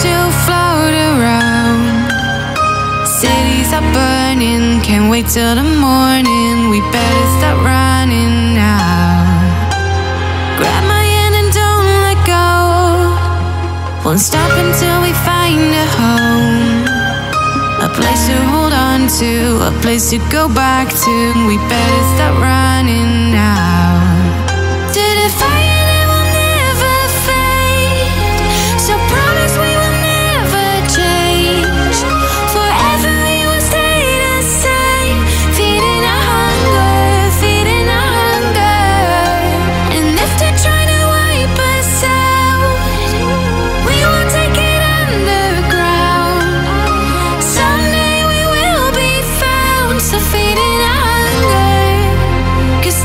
still float around. Cities are burning, can't wait till the morning. We better start running now. Grab my hand and don't let go. Won't stop until we find a home, a place to hold on to, a place to go back to. We better start running now. To the fire that will never fade, so promise we will never change. Forever we will stay the same, feeding our hunger, feeding our hunger. And if they're trying to wipe us out, we will take it underground. Someday we will be found, so feeding our hunger. Cause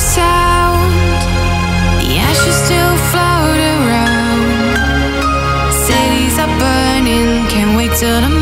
sound, the ashes still float around. Cities are burning, can't wait till the